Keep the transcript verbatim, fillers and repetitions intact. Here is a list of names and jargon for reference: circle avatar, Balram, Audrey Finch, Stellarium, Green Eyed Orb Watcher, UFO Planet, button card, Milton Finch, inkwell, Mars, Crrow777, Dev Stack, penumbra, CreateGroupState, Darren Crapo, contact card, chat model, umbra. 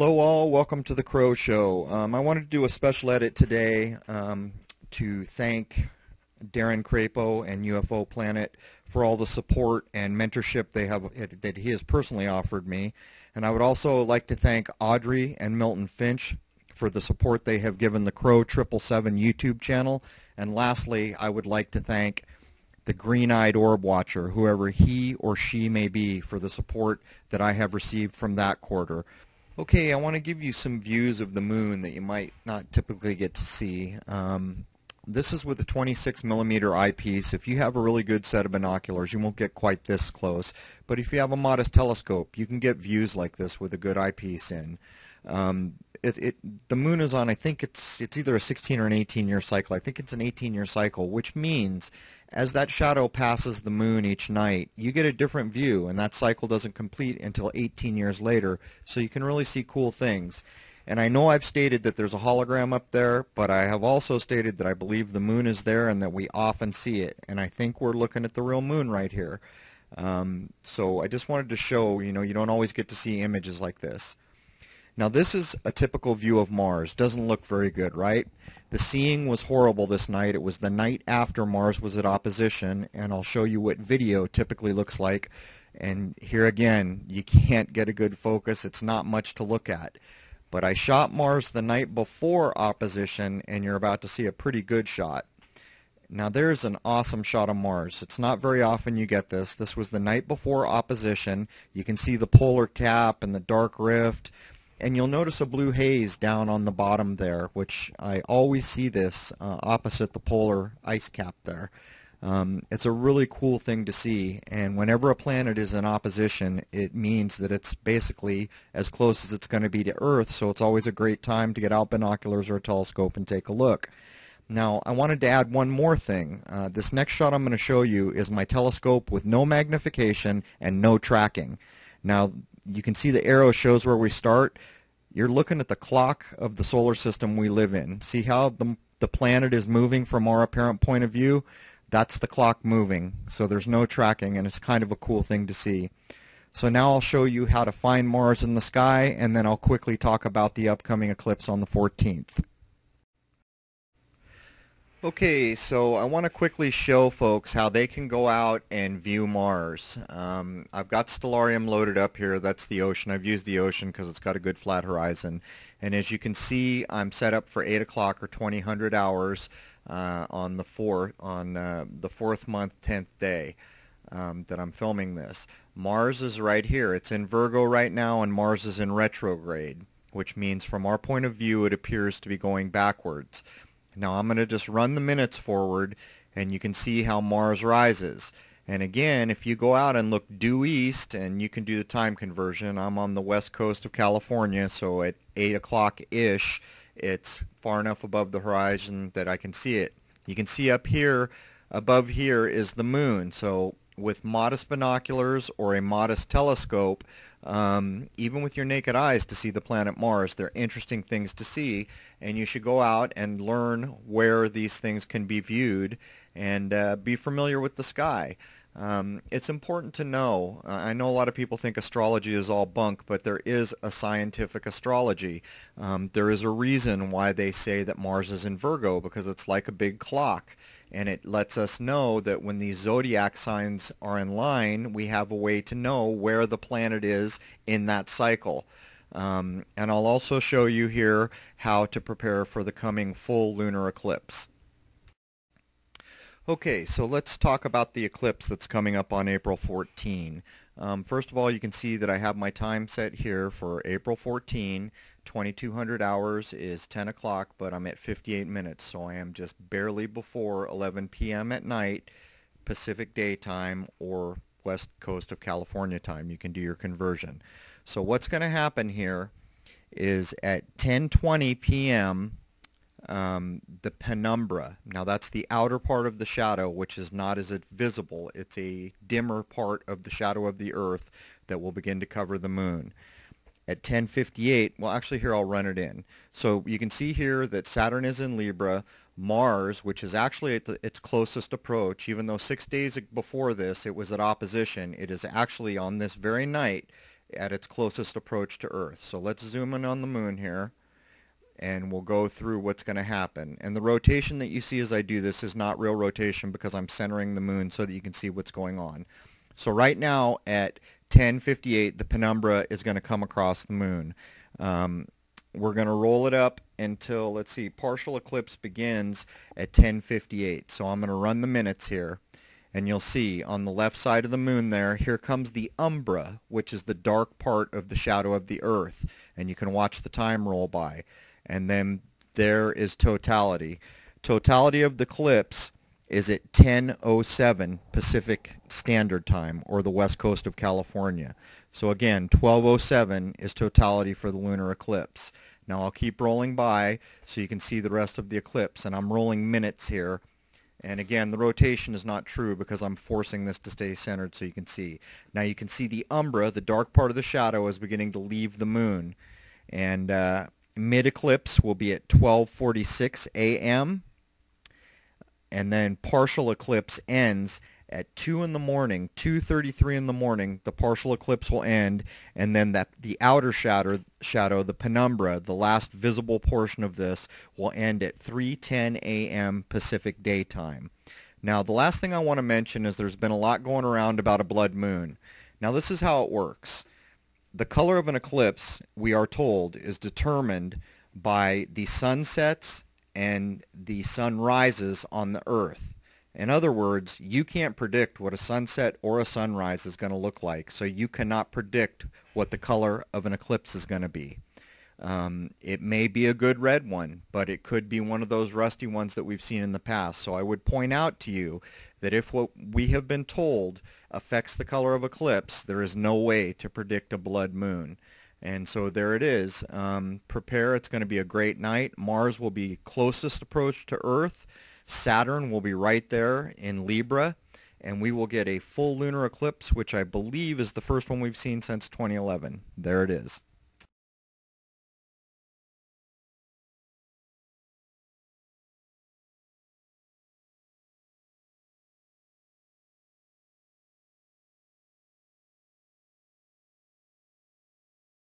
Hello all, welcome to the Crow Show. Um, I wanted to do a special edit today um, to thank Darren Crapo and U F O Planet for all the support and mentorship they have that he has personally offered me. And I would also like to thank Audrey and Milton Finch for the support they have given the Crow triple seven YouTube channel. And lastly, I would like to thank the Green Eyed Orb Watcher, whoever he or she may be, for the support that I have received from that quarter. Okay, I want to give you some views of the moon that you might not typically get to see. Um, this is with a twenty-six millimeter eyepiece. If you have a really good set of binoculars, you won't get quite this close. But if you have a modest telescope, you can get views like this with a good eyepiece in. Um, it, it, the moon is on, I think it's, it's either a sixteen or an eighteen year cycle. I think it's an eighteen year cycle, which means as that shadow passes the moon each night, you get a different view, and that cycle doesn't complete until eighteen years later, so you can really see cool things. And I know I've stated that there's a hologram up there, but I have also stated that I believe the moon is there and that we often see it, and I think we're looking at the real moon right here. Um, so I just wanted to show, you know, you don't always get to see images like this. Now this is a typical view of Mars. Doesn't look very good, right? The seeing was horrible this night. It was the night after Mars was at opposition, and I'll show you what video typically looks like. And here again, you can't get a good focus. It's not much to look at. But I shot Mars the night before opposition, and you're about to see a pretty good shot. Now there's an awesome shot of Mars. It's not very often you get this. This was the night before opposition. You can see the polar cap and the dark rift. And you'll notice a blue haze down on the bottom there, which I always see this uh, opposite the polar ice cap there. Um, it's a really cool thing to see, and whenever a planet is in opposition, it means that it's basically as close as it's going to be to Earth, so it's always a great time to get out binoculars or a telescope and take a look. Now, I wanted to add one more thing. Uh, this next shot I'm going to show you is my telescope with no magnification and no tracking. Now, you can see the arrow shows where we start. You're looking at the clock of the solar system we live in. See how the, the planet is moving from our apparent point of view? That's the clock moving. So there's no tracking, and it's kind of a cool thing to see. So now I'll show you how to find Mars in the sky, and then I'll quickly talk about the upcoming eclipse on the fourteenth. Okay, so I want to quickly show folks how they can go out and view Mars. Um, I've got Stellarium loaded up here. That's the ocean. I've used the ocean because it's got a good flat horizon. And as you can see, I'm set up for eight o'clock or twenty hundred hours uh, on the fourth on uh, the fourth month, tenth day um, that I'm filming this. Mars is right here. It's in Virgo right now, and Mars is in retrograde, which means from our point of view, it appears to be going backwards. Now I'm going to just run the minutes forward, and you can see how Mars rises. And again, if you go out and look due east, and you can do the time conversion, I'm on the west coast of California, so at eight o'clock-ish, it's far enough above the horizon that I can see it. You can see up here, above here is the moon. So with modest binoculars or a modest telescope, Um, even with your naked eyes, to see the planet Mars. They're interesting things to see, and you should go out and learn where these things can be viewed and uh, be familiar with the sky. Um, it's important to know. Uh, I know a lot of people think astrology is all bunk, but there is a scientific astrology. Um, there is a reason why they say that Mars is in Virgo, because it's like a big clock, and it lets us know that when these zodiac signs are in line, we have a way to know where the planet is in that cycle. Um, and I'll also show you here how to prepare for the coming full lunar eclipse. Okay, so let's talk about the eclipse that's coming up on April fourteenth. Um, first of all, you can see that I have my time set here for April fourteenth. twenty-two hundred hours is ten o'clock, but I'm at fifty-eight minutes, so I am just barely before eleven p m at night, Pacific Daytime, or West Coast of California time. You can do your conversion. So what's going to happen here is at ten twenty p m, Um, the penumbra. Now that's the outer part of the shadow, which is not as visible. It's a dimmer part of the shadow of the Earth that will begin to cover the moon. At ten fifty-eight, well actually here I'll run it in. So you can see here that Saturn is in Libra. Mars, which is actually at the, its closest approach, even though six days before this it was at opposition, it is actually on this very night at its closest approach to Earth. So let's zoom in on the moon here, and we'll go through what's going to happen. And the rotation that you see as I do this is not real rotation because I'm centering the moon so that you can see what's going on. So right now at ten fifty-eight, the penumbra is going to come across the moon. Um, we're going to roll it up until, let's see, partial eclipse begins at ten fifty-eight. So I'm going to run the minutes here. And you'll see on the left side of the moon there, here comes the umbra, which is the dark part of the shadow of the Earth. And you can watch the time roll by. And then there is totality. Totality of the eclipse is at ten oh seven Pacific Standard Time, or the west coast of California. So again, twelve oh seven is totality for the lunar eclipse. Now I'll keep rolling by so you can see the rest of the eclipse. And I'm rolling minutes here. And again, the rotation is not true because I'm forcing this to stay centered so you can see. Now you can see the umbra, the dark part of the shadow, is beginning to leave the moon. And uh, mid-eclipse will be at twelve forty-six a m And then partial eclipse ends at two in the morning, two thirty-three in the morning. The partial eclipse will end, and then that the outer shadow, shadow, the penumbra, the last visible portion of this, will end at three ten a m Pacific Daytime. Now, the last thing I want to mention is there's been a lot going around about a blood moon. Now, this is how it works. The color of an eclipse, we are told, is determined by the sunsets and the sun rises on the Earth. In other words, you can't predict what a sunset or a sunrise is going to look like, so you cannot predict what the color of an eclipse is going to be. Um, it may be a good red one, but it could be one of those rusty ones that we've seen in the past. So I would point out to you that if what we have been told affects the color of eclipse, there is no way to predict a blood moon. And so there it is. Um, prepare. It's going to be a great night. Mars will be closest approach to Earth. Saturn will be right there in Libra, and we will get a full lunar eclipse, which I believe is the first one we've seen since twenty eleven. There it is.